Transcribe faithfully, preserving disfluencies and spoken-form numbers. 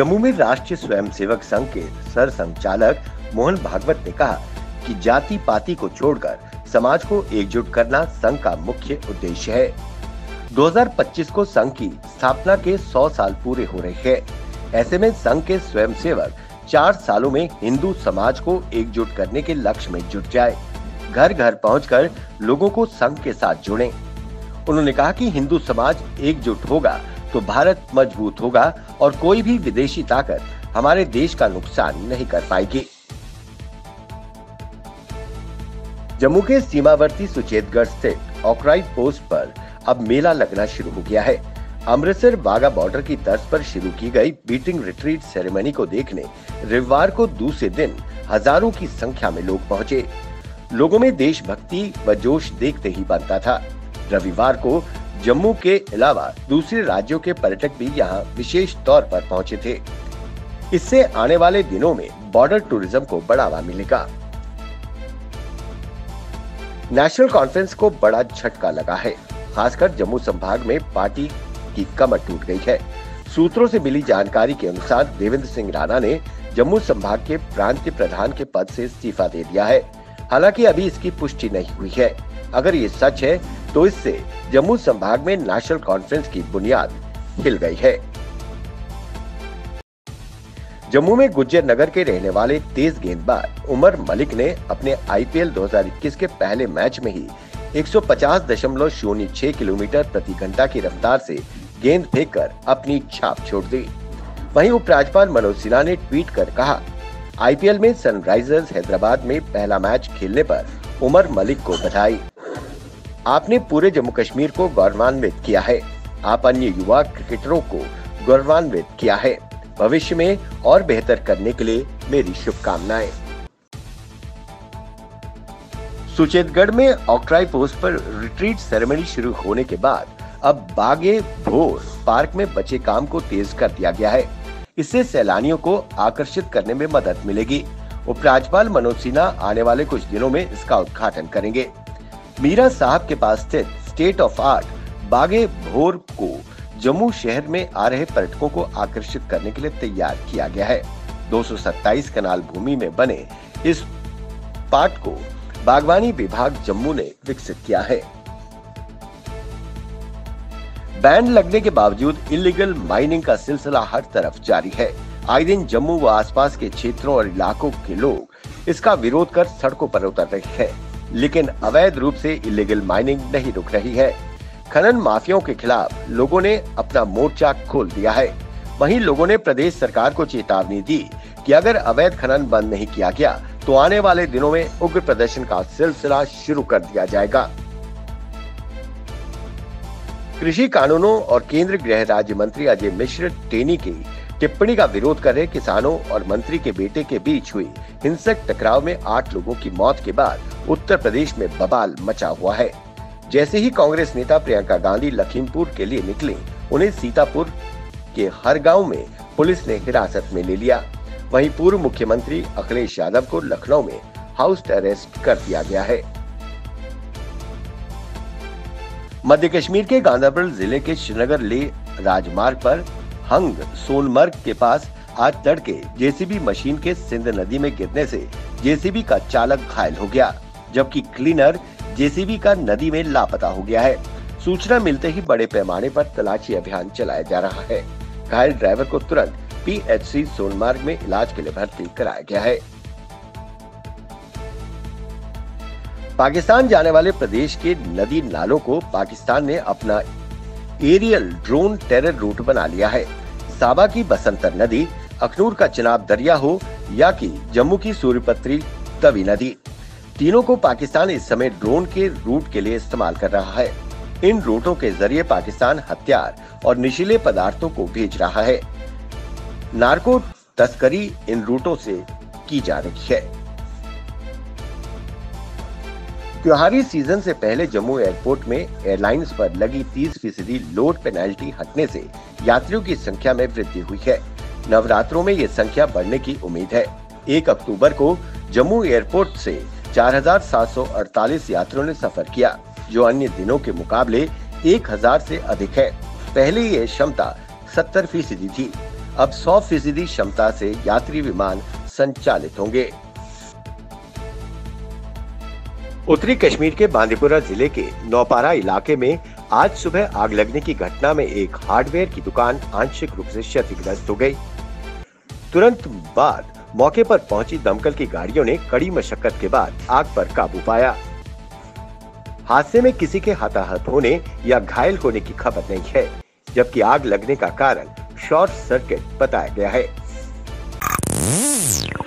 जम्मू में राष्ट्रीय स्वयंसेवक संघ के सर संचालक मोहन भागवत ने कहा कि जाति पाति को छोड़कर समाज को एकजुट करना संघ का मुख्य उद्देश्य है। दो हजार पच्चीस को संघ की स्थापना के सौ साल पूरे हो रहे हैं। ऐसे में संघ के स्वयंसेवक चार सालों में हिंदू समाज को एकजुट करने के लक्ष्य में जुट जाए, घर घर पहुंचकर लोगों को संघ के साथ जोड़ें। उन्होंने कहा कि हिंदू समाज एकजुट होगा तो भारत मजबूत होगा और कोई भी विदेशी ताकत हमारे देश का नुकसान नहीं कर पाएगी। जम्मू के सीमावर्ती सुचेतगढ़ स्थित ऑक्राइड पोस्ट पर अब मेला लगना शुरू हो गया है। अमृतसर वाघा बॉर्डर की तर्ज पर शुरू की गई बीटिंग रिट्रीट सेरेमनी को देखने रविवार को दूसरे दिन हजारों की संख्या में लोग पहुंचे। लोगों में देशभक्ति व जोश देखते ही बनता था। रविवार को जम्मू के अलावा दूसरे राज्यों के पर्यटक भी यहां विशेष तौर पर पहुंचे थे। इससे आने वाले दिनों में बॉर्डर टूरिज्म को बढ़ावा मिलेगा। नेशनल कॉन्फ्रेंस को बड़ा झटका लगा है। खासकर जम्मू संभाग में पार्टी की कमर टूट गई है। सूत्रों से मिली जानकारी के अनुसार देवेंद्र सिंह राणा ने जम्मू संभाग के प्रांतीय प्रधान के पद से इस्तीफा दे दिया है। हालांकि अभी इसकी पुष्टि नहीं हुई है। अगर ये सच है तो इससे जम्मू संभाग में नेशनल कॉन्फ्रेंस की बुनियाद हिल गई है। जम्मू में गुज्जर नगर के रहने वाले तेज गेंदबाज उमर मलिक ने अपने आईपीएल दो हजार इक्कीस के पहले मैच में ही एक सौ पचास दशमलव शून्य छह किलोमीटर प्रति घंटा की रफ्तार से गेंद फेंककर अपनी छाप छोड़ दी। वहीं उपराज्यपाल मनोज सिन्हा ने ट्वीट कर कहा, आईपीएल में सनराइजर्स हैदराबाद में पहला मैच खेलने पर उमर मलिक को बधाई। आपने पूरे जम्मू कश्मीर को गौरवान्वित किया है। आप अन्य युवा क्रिकेटरों को गौरवान्वित किया है। भविष्य में और बेहतर करने के लिए मेरी शुभकामनाएं। सुचेतगढ़ में ऑक्राइड पोस्ट पर रिट्रीट सेरेमनी शुरू होने के बाद अब बागे भोर पार्क में बचे काम को तेज कर दिया गया है। इससे सैलानियों को आकर्षित करने में मदद मिलेगी। उपराज्यपाल मनोज सिन्हा आने वाले कुछ दिनों में इसका उद्घाटन करेंगे। मीरा साहब के पास स्थित स्टेट ऑफ आर्ट बागे भोर को जम्मू शहर में आ रहे पर्यटकों को आकर्षित करने के लिए तैयार किया गया है। दो सौ सत्ताईस कनाल भूमि में बने इस पार्क को बागवानी विभाग जम्मू ने विकसित किया है। बैन लगने के बावजूद इलीगल माइनिंग का सिलसिला हर तरफ जारी है। आए दिन जम्मू व आसपास के क्षेत्रों और इलाकों के लोग इसका विरोध कर सड़कों पर उतर रहे हैं, लेकिन अवैध रूप से इलीगल माइनिंग नहीं रुक रही है। खनन माफियाओं के खिलाफ लोगों ने अपना मोर्चा खोल दिया है। वहीं लोगों ने प्रदेश सरकार को चेतावनी दी कि अगर अवैध खनन बंद नहीं किया गया तो आने वाले दिनों में उग्र प्रदर्शन का सिलसिला शुरू कर दिया जाएगा। कृषि कानूनों और केंद्रीय गृह राज्य मंत्री अजय मिश्र टेनी की टिप्पणी का विरोध कर रहे किसानों और मंत्री के बेटे के बीच हुई हिंसक टकराव में आठ लोगों की मौत के बाद उत्तर प्रदेश में बवाल मचा हुआ है। जैसे ही कांग्रेस नेता प्रियंका गांधी लखीमपुर के लिए निकली, उन्हें सीतापुर के हर गांव में पुलिस ने हिरासत में ले लिया। वहीं पूर्व मुख्यमंत्री अखिलेश यादव को लखनऊ में हाउस अरेस्ट कर दिया गया है। मध्य कश्मीर के गांदरबल जिले के श्रीनगर ले राजमार्ग पर हंग सोनमर्ग के पास आज तड़के जेसीबी मशीन के सिंध नदी में गिरने से जेसीबी का चालक घायल हो गया, जबकि क्लीनर जेसीबी का नदी में लापता हो गया है। सूचना मिलते ही बड़े पैमाने पर तलाशी अभियान चलाया जा रहा है। घायल ड्राइवर को तुरंत पीएचसी सोनमर्ग में इलाज के लिए भर्ती कराया गया है। पाकिस्तान जाने वाले प्रदेश के नदी नालों को पाकिस्तान ने अपना एरियल ड्रोन टेरर रूट बना लिया है। साबा की बसंतर नदी, अखनूर का चिनाब दरिया हो या कि जम्मू की सूर्यपत्री तवी नदी, तीनों को पाकिस्तान इस समय ड्रोन के रूट के लिए इस्तेमाल कर रहा है। इन रूटों के जरिए पाकिस्तान हथियार और नशीले पदार्थों को भेज रहा है। नार्को तस्करी इन रूटों से की जा रही है। त्योहारी सीजन से पहले जम्मू एयरपोर्ट में एयरलाइंस पर लगी तीस फीसदी लोड पेनल्टी हटने से यात्रियों की संख्या में वृद्धि हुई है। नवरात्रों में ये संख्या बढ़ने की उम्मीद है। एक अक्टूबर को जम्मू एयरपोर्ट से चार हजार सात सौ अड़तालीस यात्रियों ने सफर किया, जो अन्य दिनों के मुकाबले एक हजार से अधिक है। पहले ये क्षमता सत्तर फीसदी थी। अब सौ फीसदी क्षमता से यात्री विमान संचालित होंगे। उत्तरी कश्मीर के बांदीपुरा जिले के नौपारा इलाके में आज सुबह आग लगने की घटना में एक हार्डवेयर की दुकान आंशिक रूप से क्षतिग्रस्त हो गई। तुरंत बाद मौके पर पहुंची दमकल की गाड़ियों ने कड़ी मशक्कत के बाद आग पर काबू पाया। हादसे में किसी के हताहत होने या घायल होने की खबर नहीं है, जबकि आग लगने का कारण शॉर्ट सर्किट बताया गया है।